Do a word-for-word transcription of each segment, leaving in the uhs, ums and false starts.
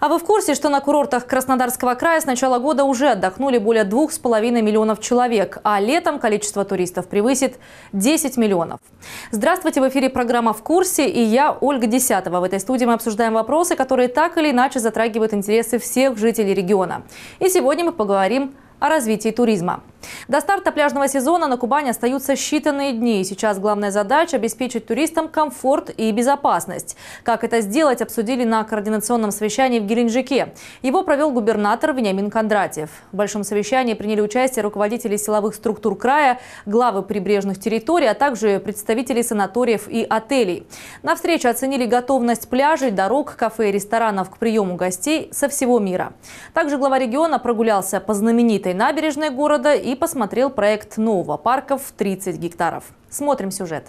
А вы в курсе, что на курортах Краснодарского края с начала года уже отдохнули более двух с половиной миллионов человек, а летом количество туристов превысит десять миллионов? Здравствуйте, в эфире программа «В курсе», и я, Ольга Десятова. В этой студии мы обсуждаем вопросы, которые так или иначе затрагивают интересы всех жителей региона. И сегодня мы поговорим о развитии туризма. До старта пляжного сезона на Кубани остаются считанные дни. Сейчас главная задача – обеспечить туристам комфорт и безопасность. Как это сделать, обсудили на координационном совещании в Геленджике. Его провел губернатор Вениамин Кондратьев. В большом совещании приняли участие руководители силовых структур края, главы прибрежных территорий, а также представители санаториев и отелей. На встрече оценили готовность пляжей, дорог, кафе и ресторанов к приему гостей со всего мира. Также глава региона прогулялся по знаменитой набережной города и посмотрел проект нового парка в тридцать гектаров. Смотрим сюжет.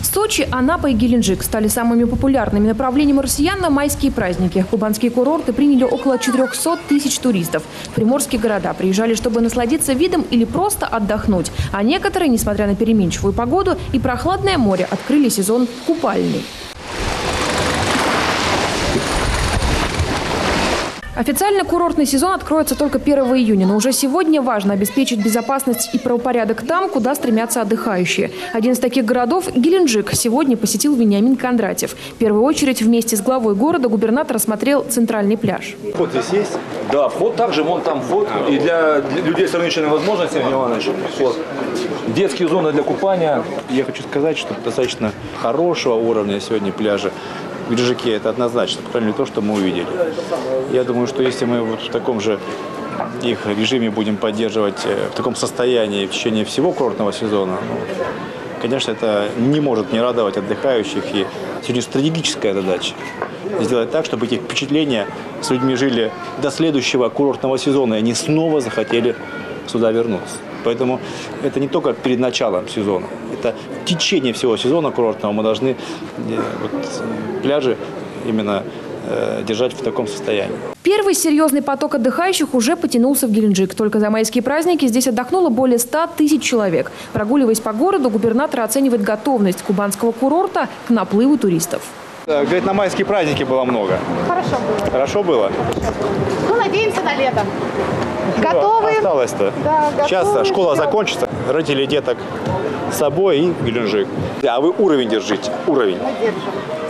Сочи, Анапа и Геленджик стали самыми популярными направлениями россиян на майские праздники. Кубанские курорты приняли около четырёхсот тысяч туристов. В приморские города приезжали, чтобы насладиться видом или просто отдохнуть. А некоторые, несмотря на переменчивую погоду и прохладное море, открыли сезон купальный. Официально курортный сезон откроется только первого июня, но уже сегодня важно обеспечить безопасность и правопорядок там, куда стремятся отдыхающие. Один из таких городов – Геленджик. Сегодня посетил Вениамин Кондратьев. В первую очередь вместе с главой города губернатор осмотрел центральный пляж. Вход здесь есть? Да, вход также, вон там вход. И для людей с ограниченными возможностями, Иванович, вход. Детские зоны для купания. Я хочу сказать, что достаточно хорошего уровня сегодня пляжа. В Геленджике это однозначно, по крайней мере, то, что мы увидели. Я думаю, что если мы вот в таком же их режиме будем поддерживать, в таком состоянии в течение всего курортного сезона, ну, конечно, это не может не радовать отдыхающих. И сегодня стратегическая задача сделать так, чтобы эти впечатления с людьми жили до следующего курортного сезона, и они снова захотели сюда вернуться. Поэтому это не только перед началом сезона, это в течение всего сезона курортного мы должны вот, пляжи именно э, держать в таком состоянии. Первый серьезный поток отдыхающих уже потянулся в Геленджик. Только за майские праздники здесь отдохнуло более ста тысяч человек. Прогуливаясь по городу, губернатор оценивает готовность кубанского курорта к наплыву туристов. Говорит, на майские праздники было много. Хорошо было. Хорошо было? Ну, надеемся на лето. Готовы? Осталось-то. Да, готовы. Сейчас школа все закончится, родители деток с собой и Геленджик. А вы уровень держите? Уровень. Мы держим.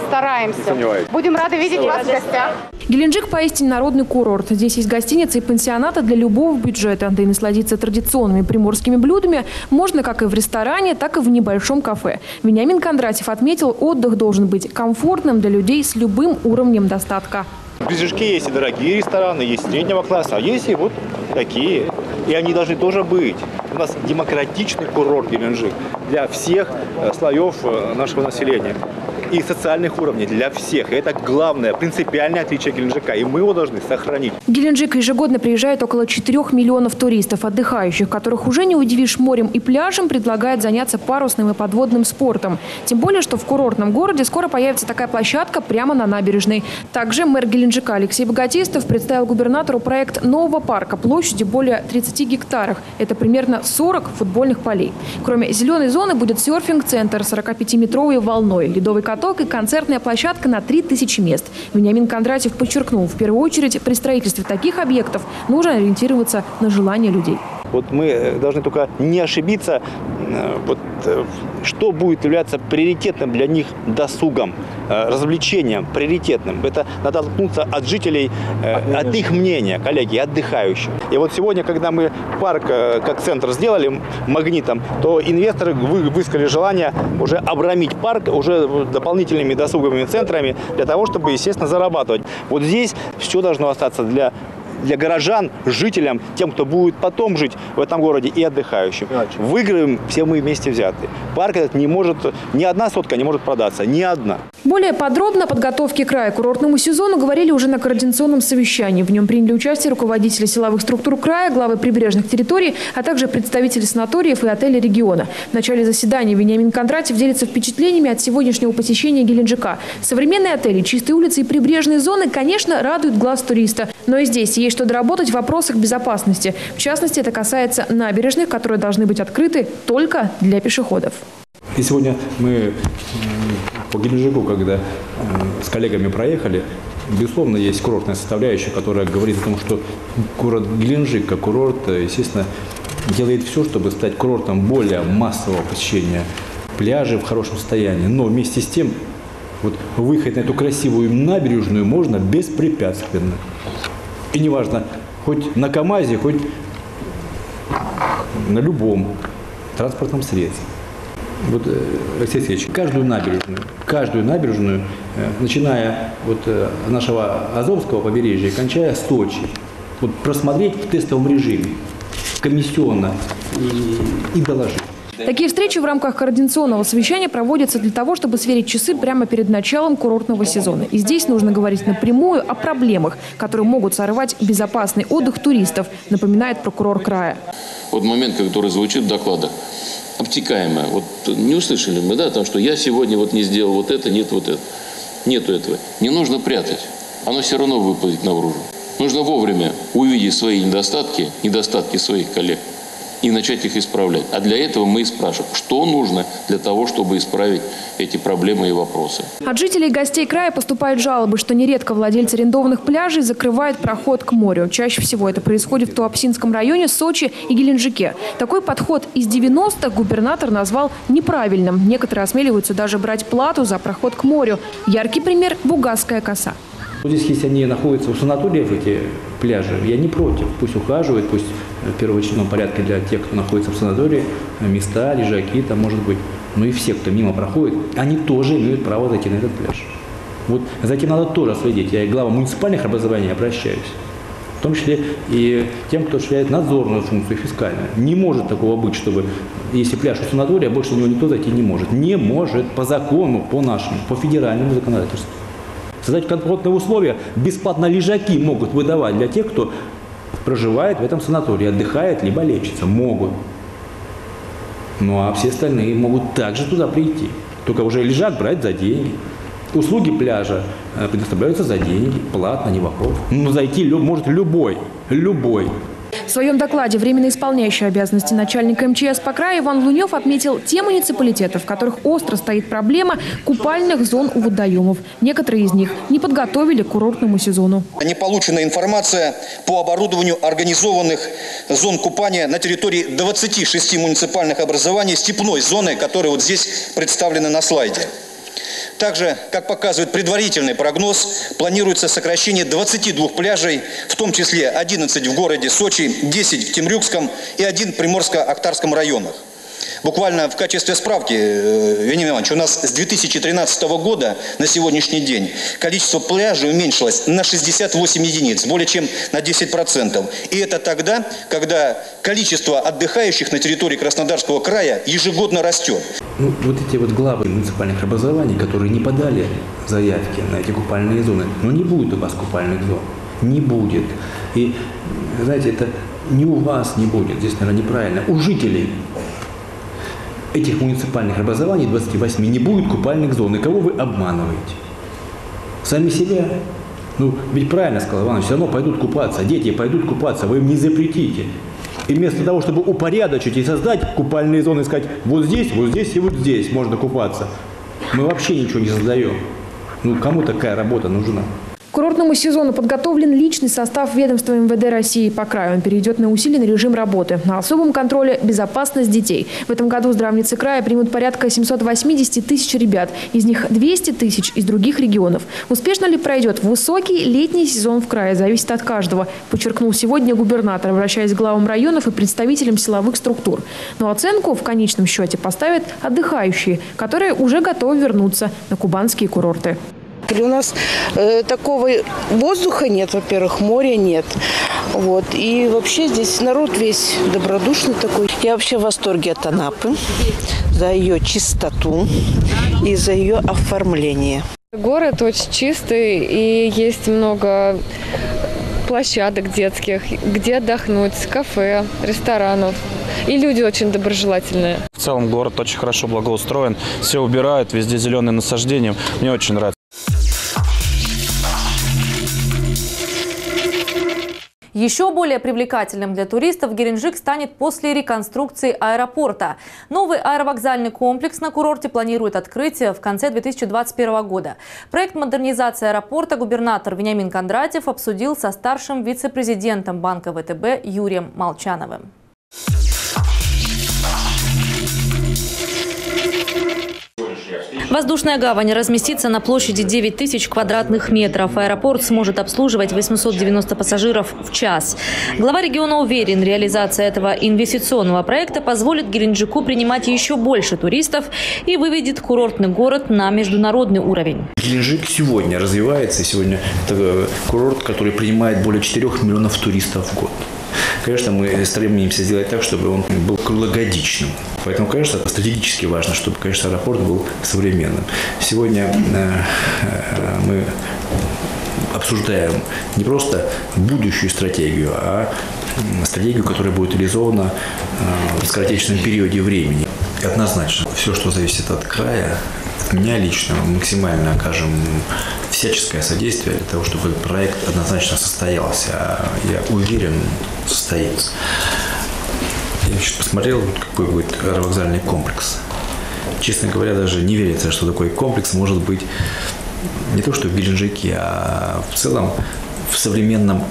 Стараемся. Будем рады видеть Все. вас в гостях. Геленджик поистине народный курорт. Здесь есть гостиницы и пансионаты для любого бюджета. Да и насладиться традиционными приморскими блюдами можно как и в ресторане, так и в небольшом кафе. Вениамин Кондратьев отметил, отдых должен быть комфортным для людей с любым уровнем достатка. В Геленджике есть и дорогие рестораны, есть среднего класса, а есть и вот такие. И они должны тоже быть. У нас демократичный курорт Геленджик для всех слоев нашего населения. И социальных уровней для всех. Это главное, принципиальное отличие Геленджика. И мы его должны сохранить. В Геленджик ежегодно приезжает около четырёх миллионов туристов, отдыхающих, которых уже не удивишь морем и пляжем, предлагает заняться парусным и подводным спортом. Тем более, что в курортном городе скоро появится такая площадка прямо на набережной. Также мэр Геленджика Алексей Богатистов представил губернатору проект нового парка площадью более тридцати гектаров. Это примерно сорок футбольных полей. Кроме зеленой зоны будет серфинг-центр с сорокапятиметровой волной, ледовый каток и концертная площадка на три тысячи мест. Вениамин Кондратьев подчеркнул, в первую очередь при строительстве таких объектов нужно ориентироваться на желание людей. Вот мы должны только не ошибиться, вот, что будет являться приоритетным для них досугом, развлечением приоритетным. Это надо оттолкнуться от жителей, от их мнения, коллеги, отдыхающих. И вот сегодня, когда мы парк как центр сделали магнитом, то инвесторы высказали желание уже обрамить парк уже дополнительными досуговыми центрами для того, чтобы, естественно, зарабатывать. Вот здесь все должно остаться для для горожан, жителям, тем, кто будет потом жить в этом городе и отдыхающим. Выиграем все мы вместе взяты. Парк этот не может, ни одна сотка не может продаться, ни одна. Более подробно о подготовке края к курортному сезону говорили уже на координационном совещании. В нем приняли участие руководители силовых структур края, главы прибрежных территорий, а также представители санаториев и отелей региона. В начале заседания Вениамин Кондратьев делится впечатлениями от сегодняшнего посещения Геленджика. Современные отели, чистые улицы и прибрежные зоны, конечно, радуют глаз туриста. Но и здесь есть что доработать в вопросах безопасности. В частности, это касается набережных, которые должны быть открыты только для пешеходов. И сегодня мы по Геленджику, когда с коллегами проехали, безусловно, есть курортная составляющая, которая говорит о том, что город Геленджик, как курорт, естественно, делает все, чтобы стать курортом более массового посещения, пляжи в хорошем состоянии. Но вместе с тем, вот выехать на эту красивую набережную можно беспрепятственно. И неважно, хоть на КамАЗе, хоть на любом транспортном средстве. Вот, Алексей Алексеевич, каждую набережную, каждую набережную, начиная от нашего Азовского побережья и кончая Сочи, вот просмотреть в тестовом режиме, комиссионно и, и доложить. Такие встречи в рамках координационного совещания проводятся для того, чтобы сверить часы прямо перед началом курортного сезона. И здесь нужно говорить напрямую о проблемах, которые могут сорвать безопасный отдых туристов, напоминает прокурор края. Вот момент, который звучит в докладах, обтекаемое. Вот не услышали мы, да, там, что я сегодня вот не сделал вот это, нет вот это. Нету этого. Не нужно прятать. Оно все равно выплывет наружу. Нужно вовремя увидеть свои недостатки, недостатки своих коллег и начать их исправлять. А для этого мы и спрашиваем, что нужно для того, чтобы исправить эти проблемы и вопросы. От жителей и гостей края поступают жалобы, что нередко владельцы арендованных пляжей закрывают проход к морю. Чаще всего это происходит в Туапсинском районе, Сочи и Геленджике. Такой подход из девяностых губернатор назвал неправильным. Некоторые осмеливаются даже брать плату за проход к морю. Яркий пример – Бугасская коса. Здесь, если они находятся в санаториях, эти пляжи, я не против. Пусть ухаживают, пусть в первоочередном порядке для тех, кто находится в санатории, места, лежаки, там может быть. Но и все, кто мимо проходит, они тоже имеют право зайти на этот пляж. Вот за этим надо тоже следить. Я к главам муниципальных образований обращаюсь. В том числе и тем, кто осуществляет надзорную функцию фискальную. Не может такого быть, чтобы, если пляж у санатория, больше на него никто зайти не может. Не может по закону, по нашему, по федеральному законодательству. Создать комфортные условия, бесплатно лежаки могут выдавать для тех, кто проживает в этом санатории, отдыхает, либо лечится. Могут. Ну а все остальные могут также туда прийти. Только уже лежак брать за деньги. Услуги пляжа предоставляются за деньги, платно, не вопрос. Но зайти может любой, любой. В своем докладе временно исполняющий обязанности начальника эм че эс по краю Иван Лунев отметил те муниципалитеты, в которых остро стоит проблема купальных зон у водоемов. Некоторые из них не подготовили к курортному сезону. Не получена информация по оборудованию организованных зон купания на территории двадцати шести муниципальных образований степной зоны, которые вот здесь представлены на слайде. Также, как показывает предварительный прогноз, планируется сокращение двадцати двух пляжей, в том числе одиннадцать в городе Сочи, десять в Темрюкском и один в Приморско-Актарском районах. Буквально в качестве справки, Вениамин Иванович, у нас с две тысячи тринадцатого года на сегодняшний день количество пляжей уменьшилось на шестьдесят восемь единиц, более чем на десять процентов. И это тогда, когда количество отдыхающих на территории Краснодарского края ежегодно растет. Ну, вот эти вот главы муниципальных образований, которые не подали заявки на эти купальные зоны, ну не будет у вас купальных зон, не будет. И, знаете, это не у вас не будет, здесь, наверное, неправильно, у жителей этих муниципальных образований, двадцати восьми, не будет купальных зон. И кого вы обманываете? Сами себя? Ну, ведь правильно сказал Иванович, все равно пойдут купаться, дети пойдут купаться, вы им не запретите. И вместо того, чтобы упорядочить и создать купальные зоны, сказать, вот здесь, вот здесь и вот здесь можно купаться, мы вообще ничего не создаем. Ну, кому такая работа нужна? К курортному сезону подготовлен личный состав ведомства эм вэ дэ России по краю. Он перейдет на усиленный режим работы. На особом контроле безопасность детей. В этом году здравницы края примут порядка семисот восьмидесяти тысяч ребят. Из них двести тысяч из других регионов. Успешно ли пройдет высокий летний сезон в крае, зависит от каждого, подчеркнул сегодня губернатор, обращаясь к главам районов и представителям силовых структур. Но оценку в конечном счете поставят отдыхающие, которые уже готовы вернуться на кубанские курорты. У нас э, такого воздуха нет, во-первых, моря нет. Вот. И вообще здесь народ весь добродушный такой. Я вообще в восторге от Анапы за ее чистоту и за ее оформление. Город очень чистый и есть много площадок детских, где отдохнуть, кафе, ресторанов. И люди очень доброжелательные. В целом город очень хорошо благоустроен. Все убирают, везде зеленые насаждения. Мне очень нравится. Еще более привлекательным для туристов Геленджик станет после реконструкции аэропорта. Новый аэровокзальный комплекс на курорте планирует открытие в конце две тысячи двадцать первого года. Проект модернизации аэропорта губернатор Вениамин Кондратьев обсудил со старшим вице-президентом банка ВТБ Юрием Молчановым. Воздушная гавань разместится на площади девять тысяч квадратных метров. Аэропорт сможет обслуживать восемьсот девяносто пассажиров в час. Глава региона уверен, реализация этого инвестиционного проекта позволит Геленджику принимать еще больше туристов и выведет курортный город на международный уровень. Геленджик сегодня развивается. Сегодня это курорт, который принимает более четырёх миллионов туристов в год. Конечно, мы стремимся сделать так, чтобы он был круглогодичным. Поэтому, конечно, стратегически важно, чтобы, конечно, аэропорт был современным. Сегодня мы обсуждаем не просто будущую стратегию, а стратегию, которая будет реализована в скоротечном периоде времени. Однозначно, все, что зависит от края, от меня лично, максимально окажем всяческое содействие для того, чтобы этот проект однозначно состоялся. Я уверен, состоится. Я еще посмотрел, какой будет аэровокзальный комплекс. Честно говоря, даже не верится, что такой комплекс может быть не то что в Геленджике, а в целом в современном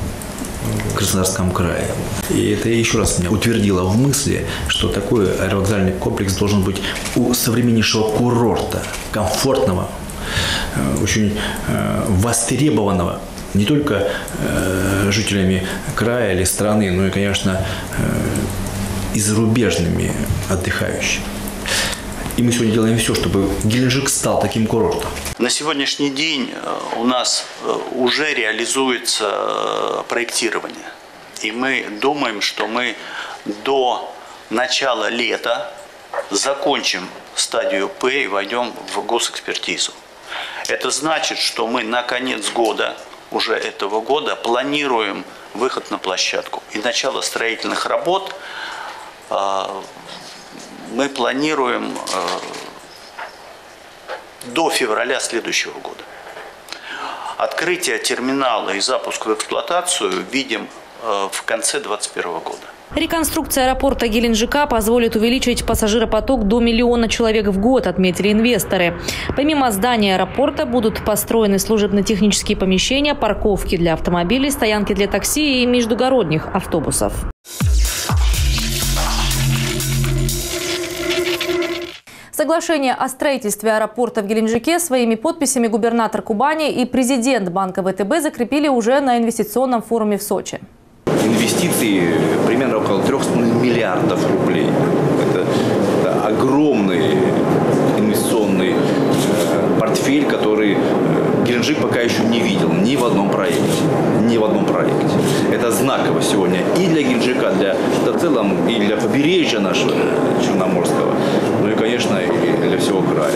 Краснодарском крае. И это еще раз меня утвердило в мысли, что такой аэровокзальный комплекс должен быть у современнейшего курорта, комфортного, очень востребованного не только жителями края или страны, но и, конечно, и зарубежными отдыхающими. И мы сегодня делаем все, чтобы Геленджик стал таким курортом. На сегодняшний день у нас уже реализуется проектирование. И мы думаем, что мы до начала лета закончим стадию П и войдем в госэкспертизу. Это значит, что мы на конец года, уже этого года, планируем выход на площадку. И начало строительных работ мы планируем до февраля следующего года. Открытие терминала и запуск в эксплуатацию видим в конце две тысячи двадцать первого года. Реконструкция аэропорта Геленджика позволит увеличить пассажиропоток до миллиона человек в год, отметили инвесторы. Помимо здания аэропорта будут построены служебно-технические помещения, парковки для автомобилей, стоянки для такси и междугородних автобусов. Соглашение о строительстве аэропорта в Геленджике своими подписями губернатор Кубани и президент банка ВТБ закрепили уже на инвестиционном форуме в Сочи. Инвестиции примерно около трёхсот миллиардов рублей. Это, это огромный инвестиционный э, портфель, который Геленджик пока еще не видел ни в одном проекте. Ни в одном проекте. Это знаково сегодня и для Геленджика, для, в целом, и для побережья нашего Черноморского, ну и, конечно, и для всего края.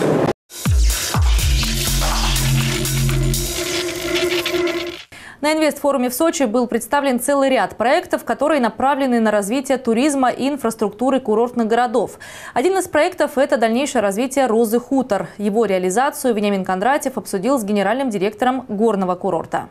На инвестфоруме в Сочи был представлен целый ряд проектов, которые направлены на развитие туризма и инфраструктуры курортных городов. Один из проектов – это дальнейшее развитие «Розы Хутор». Его реализацию Вениамин Кондратьев обсудил с генеральным директором горного курорта.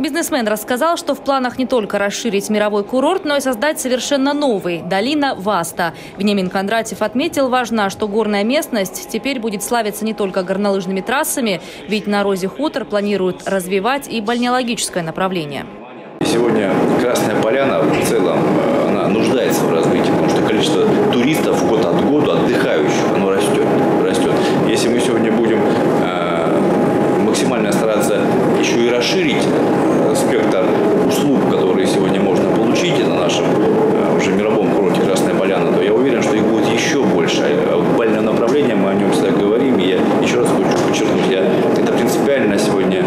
Бизнесмен рассказал, что в планах не только расширить мировой курорт, но и создать совершенно новый – долина Васта. Вениамин Кондратьев отметил, важно, что горная местность теперь будет славиться не только горнолыжными трассами, ведь на Розе Хутор планируют развивать и бальнеологическое направление. Сегодня Красная Поляна в целом она нуждается в развитии, потому что количество туристов год от года, отдыхающих, оно растет, растет. Если мы сегодня будем максимально стараться еще и расширить спектр услуг, которые сегодня можно получить на нашем уже мировом курорте Красная Поляна, то я уверен, что их будет еще больше. Бальное направление, мы о нем всегда говорим, и я еще раз хочу подчеркнуть, я, это принципиально сегодня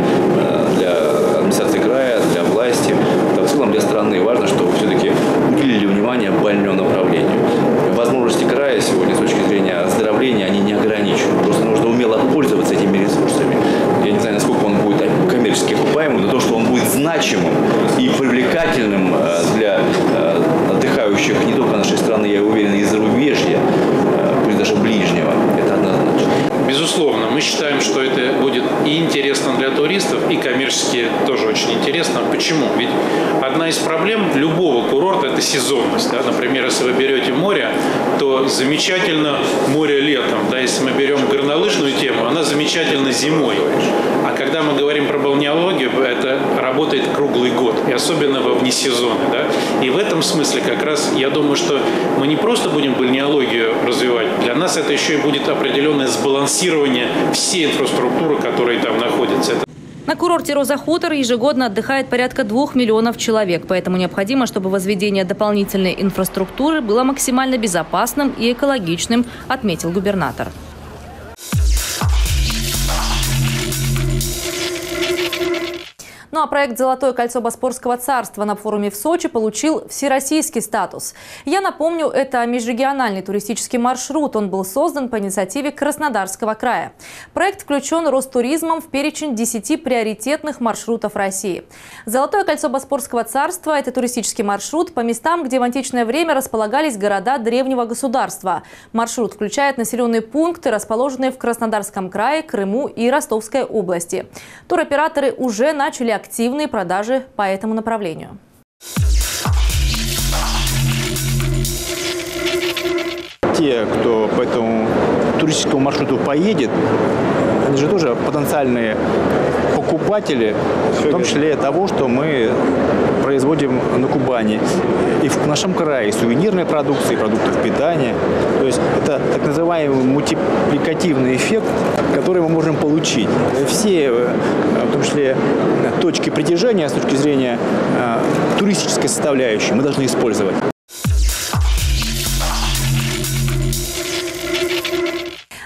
для администрации края, для власти, в целом для страны важно, чтобы все-таки уделили внимание бальному направлению. Возможности края сегодня с точки зрения оздоровления они не ограничены, просто нужно умело пользоваться этими ресурсами. Я не знаю, насколько он будет коммерчески окупаемым, но то, что он будет значимым и привлекательным для отдыхающих не только нашей страны, я уверен, и зарубежья, пусть даже ближнего, это однозначно. Безусловно, мы считаем, что это будет и интересно для туристов, и коммерчески тоже очень интересно. Почему? Ведь одна из проблем любого курорта – это сезонность. Да? Например, если вы берете море, то замечательно море летом. Да? Если мы берем горнолыжную тему, она замечательна зимой. А когда мы говорим про балнеологию, это работает круглый год, и особенно во внесезоны. Да? И в этом смысле как раз я думаю, что мы не просто будем балнеологию развивать, для нас это еще и будет определенное сбалансирование всей инфраструктуры, которая там находится. На курорте «Роза Хутор» ежегодно отдыхает порядка двух миллионов человек, поэтому необходимо, чтобы возведение дополнительной инфраструктуры было максимально безопасным и экологичным, отметил губернатор. Ну а проект «Золотое кольцо Боспорского царства» на форуме в Сочи получил всероссийский статус. Я напомню, это межрегиональный туристический маршрут. Он был создан по инициативе Краснодарского края. Проект включен Ростуризмом в перечень десяти приоритетных маршрутов России. «Золотое кольцо Боспорского царства» – это туристический маршрут по местам, где в античное время располагались города древнего государства. Маршрут включает населенные пункты, расположенные в Краснодарском крае, Крыму и Ростовской области. Туроператоры уже начали активные продажи по этому направлению. Те, кто по этому туристическому маршруту поедет, они же тоже потенциальные покупатели, в том числе того, что мы производим на Кубани и в нашем крае, сувенирной продукции, продуктов питания. То есть это так называемый мультипликативный эффект, который мы можем получить. Все, в том числе, точки притяжения с точки зрения э, туристической составляющей мы должны использовать.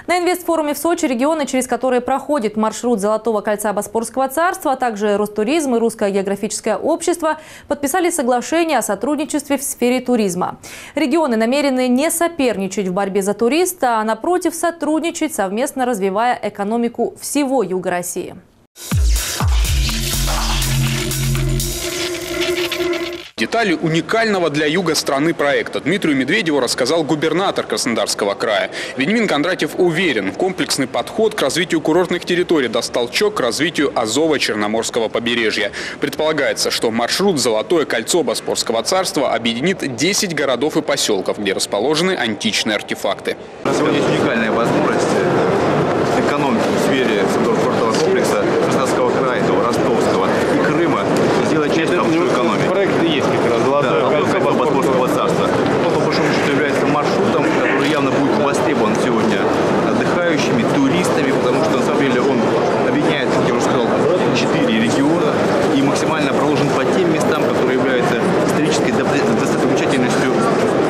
На инвестфоруме в Сочи регионы, через которые проходит маршрут «Золотого кольца Боспорского царства», а также Ростуризм и Русское географическое общество подписали соглашение о сотрудничестве в сфере туризма. Регионы намерены не соперничать в борьбе за туриста, а напротив сотрудничать, совместно развивая экономику всего юга России. Детали уникального для юга страны проекта Дмитрию Медведеву рассказал губернатор Краснодарского края. Вениамин Кондратьев уверен, комплексный подход к развитию курортных территорий даст толчок к развитию Азово-Черноморского побережья. Предполагается, что маршрут «Золотое кольцо Боспорского царства» объединит десять городов и поселков, где расположены античные артефакты. У нас сегодня есть уникальная возможность экономики в сфере курортного комплекса Краснодарского края, Ростовского и Крыма сделать часть общую экономику. Есть как раз «Золотое кольцо Боспорского царства». Он, по большому счету, является маршрутом, который явно будет востребован сегодня отдыхающими, туристами, потому что, на самом деле, он объединяет, как я уже сказал, четыре региона и максимально проложен по тем местам, которые являются исторической достопримечательностью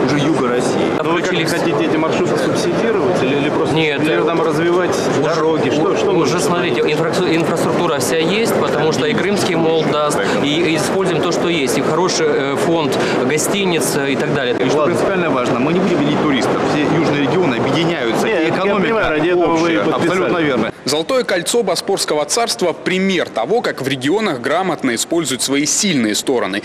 уже юга России. Но вы как хотите эти маршруты субсидировать или, или просто Нет, или, там, развивать уже, дороги? Что, уже, что уже смотрите, инфраструктура вся есть, потому что и Крымский мост даст, и, и используем то, что есть, и хороший фонд гостиниц и так далее. И что принципиально важно, мы не будем делить туристов. Все южные регионы объединяются. Нет, и экономика общая, абсолютно верно. «Золотое кольцо Боспорского царства» – пример того, как в регионах грамотно используют свои сильные стороны.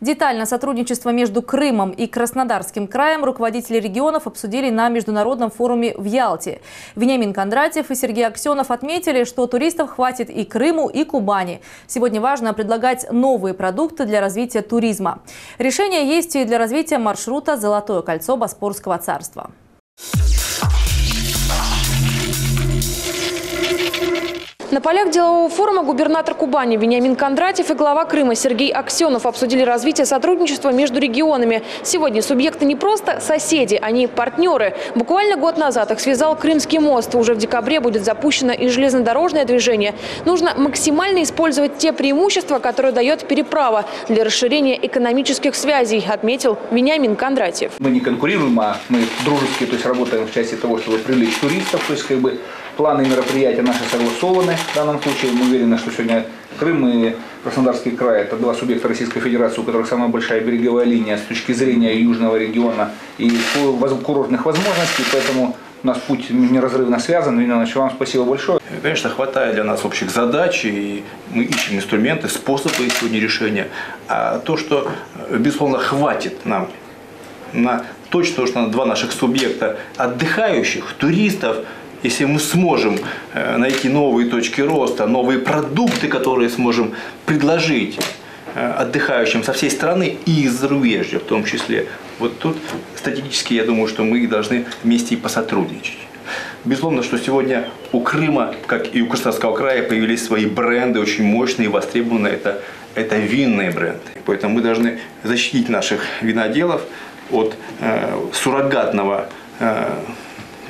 Детально сотрудничество между Крымом и Краснодарским краем руководители регионов обсудили на международном форуме в Ялте. Вениамин Кондратьев и Сергей Аксенов отметили, что туристов хватит и Крыму, и Кубани. Сегодня важно предлагать новые продукты для развития туризма. Решение есть и для развития маршрута «Золотое кольцо Боспорского царства». На полях делового форума губернатор Кубани Вениамин Кондратьев и глава Крыма Сергей Аксенов обсудили развитие сотрудничества между регионами. Сегодня субъекты не просто соседи, они партнеры. Буквально год назад их связал Крымский мост. Уже в декабре будет запущено и железнодорожное движение. Нужно максимально использовать те преимущества, которые дает переправа для расширения экономических связей, отметил Вениамин Кондратьев. Мы не конкурируем, а мы дружески, то есть работаем в части того, чтобы привлечь туристов, то есть как бы планы мероприятия наши согласованы. В данном случае мы уверены, что сегодня Крым и Краснодарский край – это два субъекта Российской Федерации, у которых самая большая береговая линия с точки зрения южного региона и курортных возможностей, поэтому у нас путь неразрывно связан. Вениаминович, вам спасибо большое. Конечно, хватает для нас общих задач, и мы ищем инструменты, способы сегодня решения. А то, что, безусловно, хватит нам на точно, что два наших субъекта отдыхающих, туристов, если мы сможем найти новые точки роста, новые продукты, которые сможем предложить отдыхающим со всей страны и из зарубежья в том числе. Вот тут стратегически, я думаю, что мы должны вместе и посотрудничать. Безусловно, что сегодня у Крыма, как и у Краснодарского края, появились свои бренды, очень мощные и востребованные. Это, это винные бренды. Поэтому мы должны защитить наших виноделов от э, суррогатного э,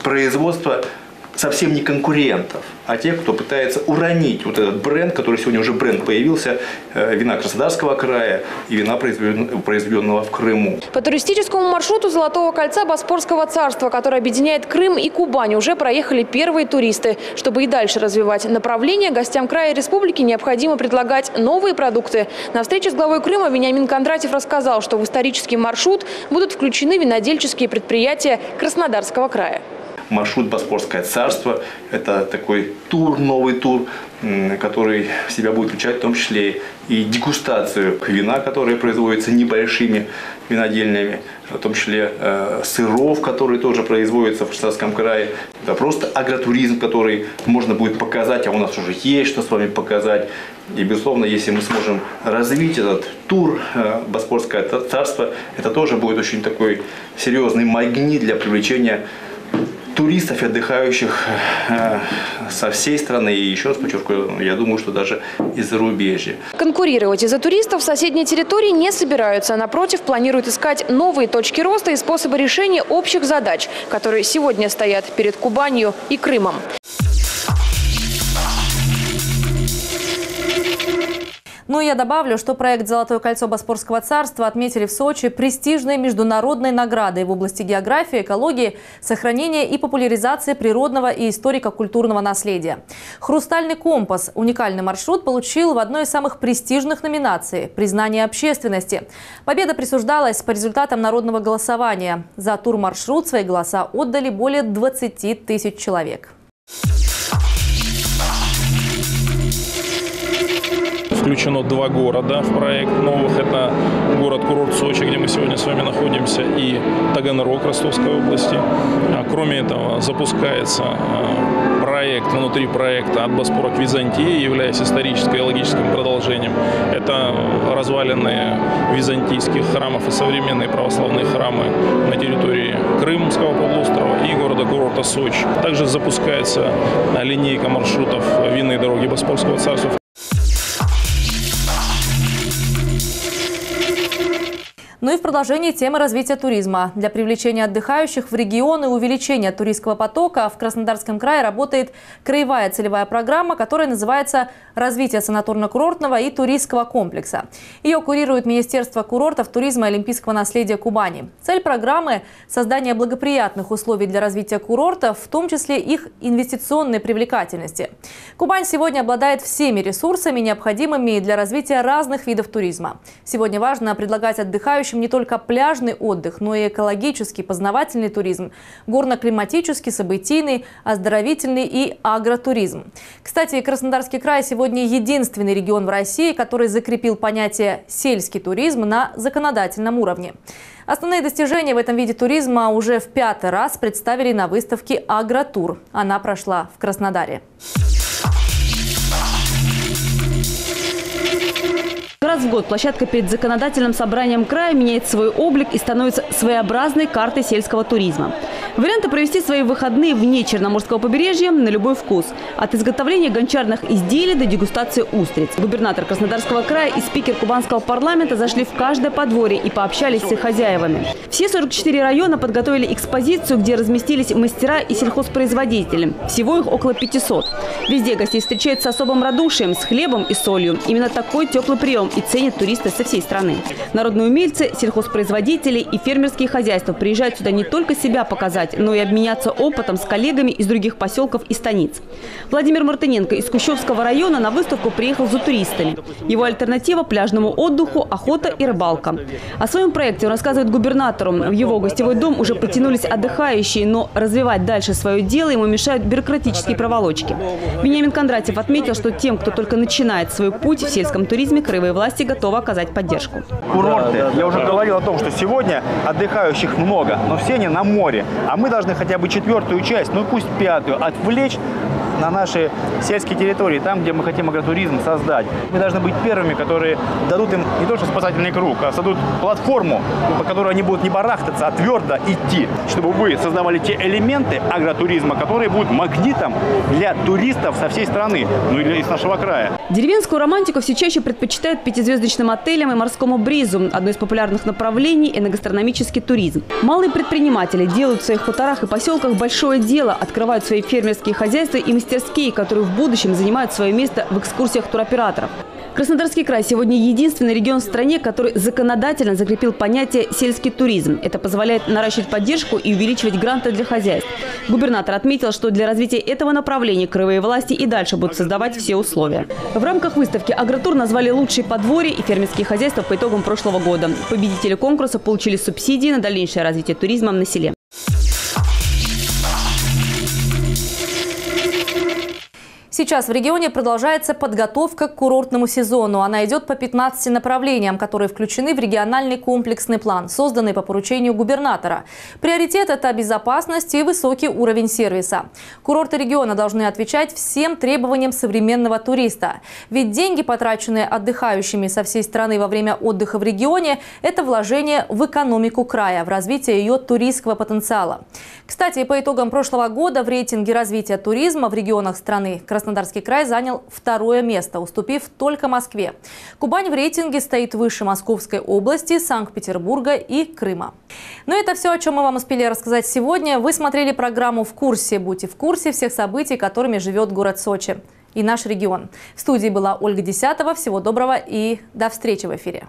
производства совсем не конкурентов, а тех, кто пытается уронить вот этот бренд, который сегодня уже бренд появился, вина Краснодарского края и вина, произведенного в Крыму. По туристическому маршруту Золотого кольца Боспорского царства, которое объединяет Крым и Кубань, уже проехали первые туристы. Чтобы и дальше развивать направление, гостям края и республики необходимо предлагать новые продукты. На встрече с главой Крыма Вениамин Кондратьев рассказал, что в исторический маршрут будут включены винодельческие предприятия Краснодарского края. Маршрут «Боспорское царство» – это такой тур, новый тур, который в себя будет включать в том числе и дегустацию вина, которая производится небольшими винодельнями, в том числе э, сыров, которые тоже производятся в Краснодарском крае. Это просто агротуризм, который можно будет показать, а у нас уже есть что с вами показать. И, безусловно, если мы сможем развить этот тур э, «Боспорское царство», это тоже будет очень такой серьезный магнит для привлечения туристов и отдыхающих со всей страны. И еще раз подчеркну, я думаю, что даже из зарубежья. Конкурировать из-за туристов соседние территории не собираются. Напротив, планируют искать новые точки роста и способы решения общих задач, которые сегодня стоят перед Кубанью и Крымом. Ну, я добавлю, что проект «Золотое кольцо Боспорского царства» отметили в Сочи престижной международной наградой в области географии, экологии, сохранения и популяризации природного и историко-культурного наследия. «Хрустальный компас» – уникальный маршрут получил в одной из самых престижных номинаций – признание общественности. Победа присуждалась по результатам народного голосования. За тур-маршрут свои голоса отдали более двадцати тысяч человек. Включено два города в проект новых. Это город-курорт Сочи, где мы сегодня с вами находимся, и Таганрог Ростовской области. Кроме этого, запускается проект внутри проекта «От Боспора к Византии», являясь историческим и логическим продолжением. Это развалины византийских храмов и современные православные храмы на территории Крымского полуострова и города-курорта Сочи. Также запускается линейка маршрутов винной дороги Боспорского царства. Ну и в продолжении темы развития туризма. Для привлечения отдыхающих в регионы и увеличения туристского потока в Краснодарском крае работает краевая целевая программа, которая называется «Развитие санаторно-курортного и туристского комплекса». Ее курирует Министерство курортов, туризма и олимпийского наследия Кубани. Цель программы – создание благоприятных условий для развития курортов, в том числе их инвестиционной привлекательности. Кубань сегодня обладает всеми ресурсами, необходимыми для развития разных видов туризма. Сегодня важно предлагать отдыхающим не только пляжный отдых, но и экологический, познавательный туризм, горно-климатический, событийный, оздоровительный и агротуризм. Кстати, Краснодарский край сегодня единственный регион в России, который закрепил понятие «сельский туризм» на законодательном уровне. Основные достижения в этом виде туризма уже в пятый раз представили на выставке «Агротур». Она прошла в Краснодаре. Раз в год площадка перед законодательным собранием края меняет свой облик и становится своеобразной картой сельского туризма. Варианты провести свои выходные вне Черноморского побережья на любой вкус. От изготовления гончарных изделий до дегустации устриц. Губернатор Краснодарского края и спикер Кубанского парламента зашли в каждое подворье и пообщались с их хозяевами. Все сорок четыре района подготовили экспозицию, где разместились мастера и сельхозпроизводители. Всего их около пятисот. Везде гостей встречают с особым радушием, с хлебом и солью. Именно такой теплый прием и ценят туристы со всей страны. Народные умельцы, сельхозпроизводители и фермерские хозяйства приезжают сюда не только себя показать, поддержать, но и обменяться опытом с коллегами из других поселков и станиц. Владимир Мартыненко из Кущевского района на выставку приехал за туристами. Его альтернатива – пляжному отдыху, охота и рыбалка. О своем проекте он рассказывает губернатору. В его гостевой дом уже потянулись отдыхающие, но развивать дальше свое дело ему мешают бюрократические проволочки. Вениамин Кондратьев отметил, что тем, кто только начинает свой путь в сельском туризме, краевые власти готовы оказать поддержку. Курорты. Я уже говорил о том, что сегодня отдыхающих много, но все они на море. А мы должны хотя бы четвертую часть, ну пусть пятую, отвлечь на наши сельские территории, там, где мы хотим агротуризм создать. Мы должны быть первыми, которые дадут им не только спасательный круг, а создадут платформу, по которой они будут не барахтаться, а твердо идти, чтобы вы создавали те элементы агротуризма, которые будут магнитом для туристов со всей страны, ну и из нашего края. Деревенскую романтику все чаще предпочитают пятизвездочным отелям и морскому бризу. Одно из популярных направлений – эногастрономический туризм. Малые предприниматели делают в своих хуторах и поселках большое дело, открывают свои фермерские хозяйства и мастерские, которые в будущем занимают свое место в экскурсиях туроператоров. Краснодарский край сегодня единственный регион в стране, который законодательно закрепил понятие «сельский туризм». Это позволяет наращивать поддержку и увеличивать гранты для хозяйств. Губернатор отметил, что для развития этого направления краевые власти и дальше будут создавать все условия. В рамках выставки «Агротур» назвали лучшие подворья и фермерские хозяйства по итогам прошлого года. Победители конкурса получили субсидии на дальнейшее развитие туризма на селе. Сейчас в регионе продолжается подготовка к курортному сезону. Она идет по пятнадцати направлениям, которые включены в региональный комплексный план, созданный по поручению губернатора. Приоритет – это безопасность и высокий уровень сервиса. Курорты региона должны отвечать всем требованиям современного туриста. Ведь деньги, потраченные отдыхающими со всей страны во время отдыха в регионе, это вложение в экономику края, в развитие ее туристского потенциала. Кстати, по итогам прошлого года в рейтинге развития туризма в регионах страны Краснодарский край занял второе место, уступив только Москве. Кубань в рейтинге стоит выше Московской области, Санкт-Петербурга и Крыма. Но это все, о чем мы вам успели рассказать сегодня. Вы смотрели программу «В курсе». Будьте в курсе всех событий, которыми живет город Сочи и наш регион. В студии была Ольга Десятова. Всего доброго и до встречи в эфире.